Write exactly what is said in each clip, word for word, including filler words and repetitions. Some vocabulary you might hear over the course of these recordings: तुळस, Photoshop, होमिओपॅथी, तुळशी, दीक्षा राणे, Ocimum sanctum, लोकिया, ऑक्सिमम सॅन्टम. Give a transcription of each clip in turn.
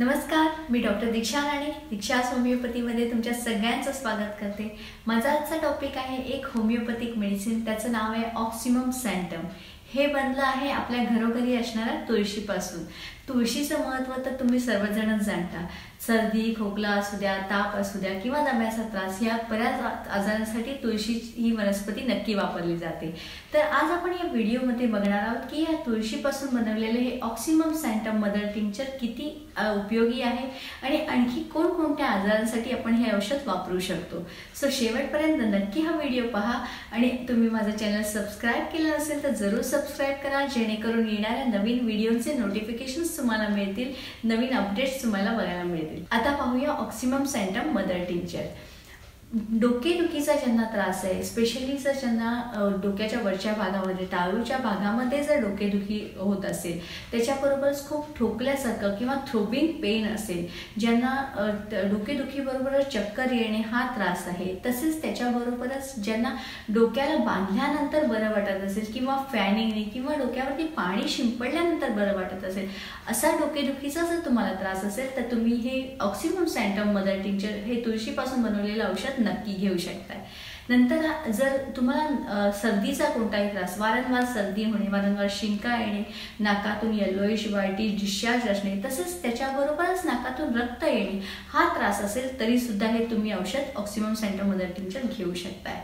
नमस्कार, मी डॉक्टर दीक्षा राणे, दीक्षा होमिओपॅथीमध्ये तुमच्या सगळ्यांचं स्वागत करते। माझा आजचा टॉपिक आहे एक होमिओपॅथिक मेडिसिन, त्याचं नाव आहे ऑक्सिमम सॅन्टम। हे बनलं आहे आपल्या घरोघरी असणाऱ्या तुळशीपासून। तुळशीचं महत्त्व तर तुम्ही सर्वजणच जाणता। सर्दी खोकला असू द्या, ताप असू द्या किंवा दम्याचा त्रास या बऱ्याच आजारांसाठी तुळशी ही वनस्पती नक्की वापरली जाते। तर आज आपण या व्हिडिओमध्ये बघणार आहोत की या तुळशीपासून बनवलेले हे ऑक्सिमम सॅन्टम मदर टिंचर किती उपयोगी आहे आणि आणखी कोणकोणत्या आजारांसाठी आपण हे औषध वापरू शकतो। सो शेवटपर्यंत नक्की हा व्हिडिओ पहा आणि तुम्ही माझं चॅनल सबस्क्राईब केलं नसेल तर जरूर सबस्क्राइब करा, जेणेकरून येणाऱ्या नवीन व्हिडिओचे नोटिफिकेशन्स तुम्हाला मिळतील, नवीन अपडेट्स तुम्हाला बघायला मिळतील। आता पाहूया ऑक्सिमम सॅन्टम मदर टिंचर। डोकेदुखीचा ज्यांना त्रास आहे, स्पेशली जर ज्यांना डोक्याच्या वरच्या भागामध्ये टाळूच्या भागामध्ये जर डोकेदुखी होत असेल, त्याच्याबरोबरच खूप ठोकल्यासारखं किंवा थ्रोबिंग पेन असेल, ज्यांना डोकेदुखीबरोबरच चक्कर येणे हा त्रास आहे, तसेच त्याच्याबरोबरच ज्यांना डोक्याला बांधल्यानंतर बरं वाटत असेल किंवा फॅनिंगने किंवा डोक्यावरती पाणी शिंपडल्यानंतर बरं वाटत असेल, असा डोकेदुखीचा जर तुम्हाला त्रास असेल तर तुम्ही हे ऑक्सिमम सॅन्टम मदर टिंचर हे तुळशीपासून बनवलेलं औषध नक्की घेऊ शकता। नंतर जर तुम्हाला सर्दीचा कोणताही त्रास, वारंवार सर्दी होणे, वारंवार शिंका येणे, नाकातून येलोइश वाटी डिस्चार्ज असणे, तसेच त्याच्याबरोबरच नाकातून रक्त येणे हा त्रास असेल तरी सुद्धा हे तुम्ही औषध ऑक्सिमम सॅन्टम मदर टिंचर घेऊ शकताय।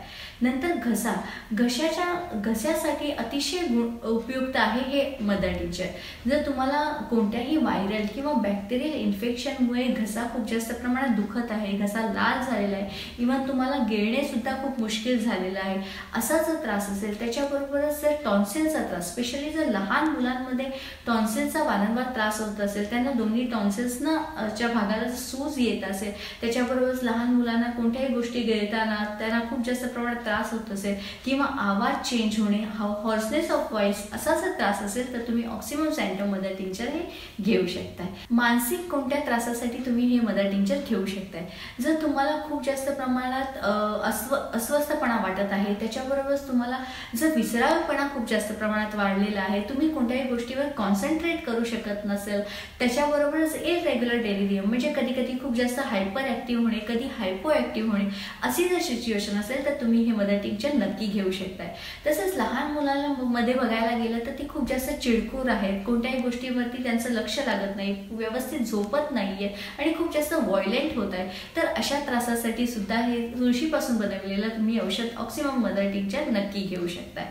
नंतर घसा, घशाच्या घशासाठी अतिशय उपयुक्त आहे हे मदर टिंचर। जर तुम्हाला कोणत्याही व्हायरल किंवा बॅक्टेरियल इन्फेक्शनमुळे घसा खूप जास्त प्रमाणात दुखत आहे, घसा लाल झालेला आहे, इव्हन तुम्हाला गिळणे सुद्धा खूप मुश्किल झालेला आहे, असा जर त्रास असेल, त्याच्याबरोबरच जर टॉन्सिलचा त्रास, स्पेशली जर लहान मुलांमध्ये टॉन्सिलचा वारंवार त्रास होत असेल, त्यांना दोन्ही टॉन्सिल्सना च्या भागाला सूज येत असेल, त्याच्याबरोबरच लहान मुलांना कोणत्याही गोष्टी गिळताना त्यांना खूप जास्त प्रमाणात त्रास होत असेल किंवा आवाज चेंज होणे, हॉर्सनेस ऑफ व्हॉइस असा जर त्रास असेल तर तुम्ही ऑक्सिमम सॅन्टम मदर टिंचर हे घेऊ शकताय। मानसिक कोणत्या त्रासासाठी तुम्ही हे मदर टिंचर घेऊ शकताय। जर तुम्हाला खूप जास्त प्रमाणात अस्व अस्वस्थपणा वाटत आहे, त्याच्याबरोबरच तुम्हाला जर विसराळपणा खूप जास्त प्रमाणात वाढलेला आहे, तुम्ही कोणत्याही गोष्टीवर कॉन्सन्ट्रेट करू शकत नसेल, त्याच्याबरोबरच इरेग्युलर डेलिरियम म्हणजे कधी कधी खूप जास्त हायपर ॲक्टिव्ह होणे, कधी हायपो ॲक्टिव्ह होणे, अशी जर सिच्युएशन असेल तर तुम्ही हे मदर टिंचर नक्की घेऊ शकताय। तसंच लहान मुलांना मध्ये बघायला गेलं तर ती खूप जास्त चिडकूर आहेत, कोणत्याही गोष्टीवरती त्यांचं लक्ष लागत नाही, व्यवस्थित झोपत नाहीये आणि खूप जास्त व्हायलेंट होत आहे, तर अशा त्रासासाठी सुद्धा हे तुळशीपासून बनवलेलं तुम्ही औषध ऑक्सिमम मदर टिंचर नक्की घेऊ शकताय।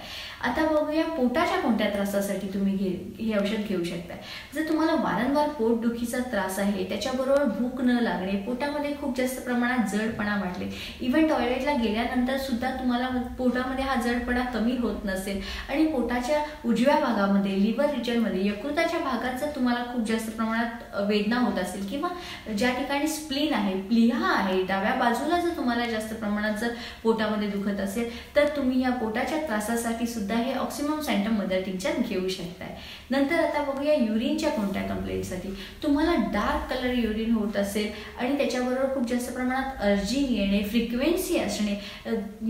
आता बघूया पोटाच्या कोणत्या त्रासासाठी तुम्ही हे औषध घेऊ शकताय। जर तुम्हाला वारंवार पोटदुखीचा त्रास आहे, त्याच्याबरोबर भूक न लागणे, पोटामध्ये खूप जास्त प्रमाणात जडपणा वाटले, इव्हन टॉयलेटला गेल्यानंतर सुद्धा तुम्हाला पोटामध्ये हा जडपणा कमी होत नसेल आणि पोटाच्या उजव्या भागामध्ये लिव्हर रिजनमध्ये यकृताच्या भागात जर तुम्हाला खूप जास्त प्रमाणात वेदना होत असेल किंवा ज्या ठिकाणी स्प्लीन आहे, प्लीहा आहे, डाव्या बाजूला जर तुम्हाला जास्त प्रमाणात जर पोटामध्ये दुखत असेल तर तुम्ही या पोटाच्या त्रासासाठी सुद्धा हे ऑक्सिमम सॅन्टम मदर टिंचर घेऊ शकताय। नंतर आता बघूया युरिनच्या कोणत्या कंप्लेंटसाठी, तुम्हाला डार्क कलर युरिन होत असेल आणि त्याच्याबरोबर खूप जास्त प्रमाणात अर्जिंग येणे, फ्रिक्वेन्सी असणे,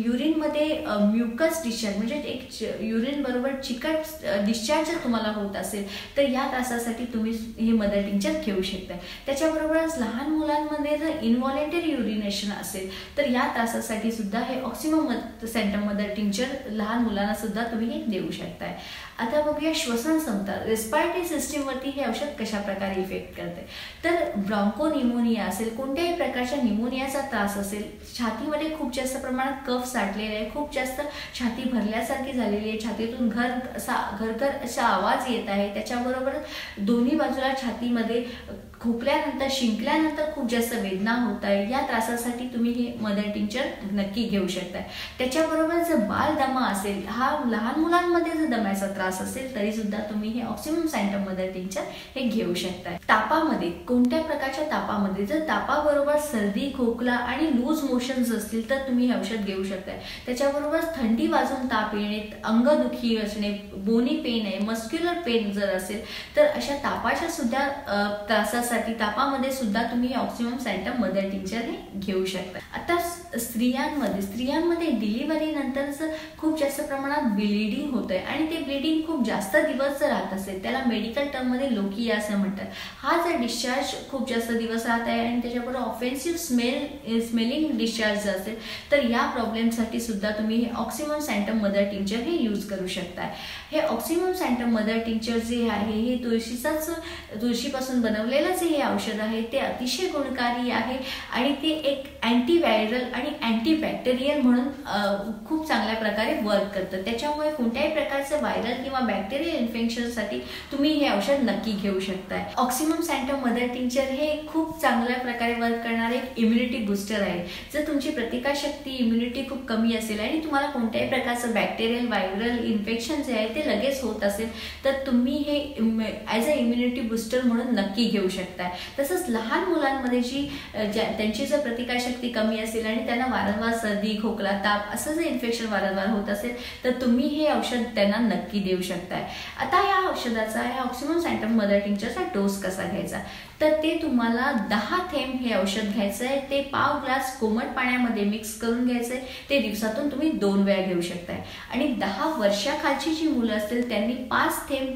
युरिनमध्ये म्युकस डिस्चार्ज म्हणजे एक युरिन बरोबर चिकट डिस्चार्ज जर तुम्हाला होत असेल तर या त्रासासाठी तुम्ही हे मदर टिंचर घेऊ शकताय। त्याच्याबरोबरच लहान मुलांमध्ये जर इनव्हॉलेंटरी युरिनेशन असेल तर या त्रासासाठी सुद्धा हे ऑक्सिमम सॅन्टम मदर टिंचर लहान मुलांना सुद्धा तुम्ही हे देऊ शकताय। आता बघूया श्वसन क्षमता, रेस्पिरेटरी सिस्टीमवरती हे औषध कशा प्रकारे इफेक्ट करते। तर ब्रॉन्को निमोनिया असेल, कोणत्याही प्रकारच्या निमोनियाचा त्रास असेल, छातीमध्ये खूप जास्त प्रमाणात कफ साठलेला आहे, खूप जास्त छाती भरल्यासारखी झालेली आहे, छातीतून घर असा घरघर असा आवाज येत आहे, त्याच्याबरोबर दोन्ही बाजूला छातीमध्ये खोकल्यानंतर शिंकल्यानंतर खूप जास्त वेदना होत आहे, या त्रासासाठी तुम्ही हे मदर टिंचर नक्की घेऊ शकताय। त्याच्याबरोबर जर बालदमा असेल, हा लहान मुलांमध्ये जर दम्याचा त्रास असेल तरी सुद्धा तुम्ही हे ऑक्सिमम सॅन्टम मदर टिंचर हे घेऊ शकताय। तापामध्ये कोणत्या प्रकारच्या तापामध्ये जर तापाबरोबर सर्दी खोकला आणि लूज मोशन्स असतील तर तुम्ही हे औषध घेऊ शकताय। त्याच्याबरोबर थंडी वाजून ताप येणे, अंगदुखी असणे, बोनी पेन आहे, मस्क्युलर पेन जर असेल तर अशा तापाच्या सुद्धा त्रासासाठी तापासाठी तापामध्ये सुद्धा तुम्ही ऑक्सिमम सॅंक्टम मदर टिंचर हे घेऊ शकता। आता स्त्रियांमध्ये स्त्रियांमध्ये डिलिव्हरी नंतरच खूप जास्त प्रमाणात ब्लीडिंग होते आणि ते ब्लीडिंग खूप जास्त दिवस राहत असेल त्याला मेडिकल टर्म मध्ये लोकिया असं म्हणतात। हा जर डिस्चार्ज खूप जास्त दिवस राहत आहे आणि त्याच्याबरोबर ऑफेन्सिव्ह स्मेल स्मेलिंग डिस्चार्ज असेल तर या प्रॉब्लेम साठी सुद्धा तुम्ही हे ऑक्सिमम सॅंक्टम मदर टिंचर हे यूज करू शकता। हे ऑक्सिमम सॅंक्टम मदर टिंचर जे आहे हे तुळशीचाच तुळशीपासून बनवलेलंच हे औषध आहे। ते अतिशय गुणकारी आहे आणि ते एक अँटीव्हायरल आणि अँटीबॅक्टेरियल म्हणून खूप चांगल्या प्रकारे वर्क करतं। त्याच्यामुळे कोणत्याही प्रकारचे व्हायरल किंवा बॅक्टेरियल इन्फेक्शन साठी तुम्ही हे औषध नक्की घेऊ शकता। ऑक्सिमम सॅंक्टम मदर टिंचर हे खूप चांगल्या प्रकारे वर्क करणारे एक इम्युनिटी बूस्टर आहे। जर तुमची प्रतिकारशक्ती इम्युनिटी खूप कमी असेल आणि तुम्हाला कोणत्याही प्रकारचं बॅक्टेरियल व्हायरल इन्फेक्शन जे आहे ते लगेच होत असेल तर तुम्ही हे ॲज अ इम्युनिटी बूस्टर म्हणून नक्की घेऊ शकता। तसंच लहान मुलांमध्ये जी त्यांची जर प्रतिकारशक्ती कमी असेल आणि त्यांना वारंवार सर्दी खोकला ताप असं जे इन्फेक्शन वारंवार होत असेल तर तुम्ही हे औषध त्यांना नक्की देऊ शकता। आता या औषधाचा या ऑक्सिमम सॅंक्टम मदर टिंचरचा डोस कसा घ्यायचा तर ते तुम्हाला दहा थेंब हे औषध घ्यायचं आहे। ते पाव ग्लास कोमट पाण्यामध्ये मिक्स करून घ्यायचं आहे। ते दिवसातून तुम्ही दोन वेळा घेऊ शकता आणि दहा वर्षाखालची जी मुलं असतील त्यांनी पाच थेंब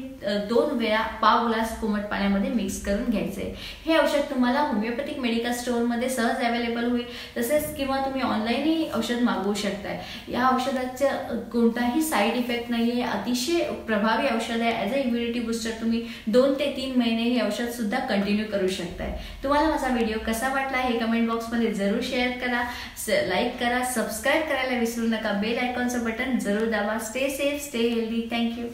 दोन वेळा पाव ग्लास कोमट पाण्यामध्ये मिक्स करून घ्यायचं आहे। हे औषध तुम्हाला होमिओपॅथिक मेडिकल स्टोअरमध्ये सहज अवेलेबल होईल तसेच किंवा तुम्ही ऑनलाईनही औषध मागवू शकता। या औषधाचं कोणताही साईड इफेक्ट नाही आहे। अतिशय प्रभावी औषध आहे। ॲज अ इम्युनिटी बूस्टर तुम्ही दोन ते तीन महिने हे औषध सुद्धा कंटिन्यू करू शकता है। तुम्हाला माझा व्हिडिओ कसा वाटला हे कमेंट बॉक्स मध्ये जरूर शेअर करा, लाईक करा, सबस्क्राइब करायला विसरू नका। बेल आयकॉनचं बटन जरूर दाबा। Stay safe, stay healthy. Thank you.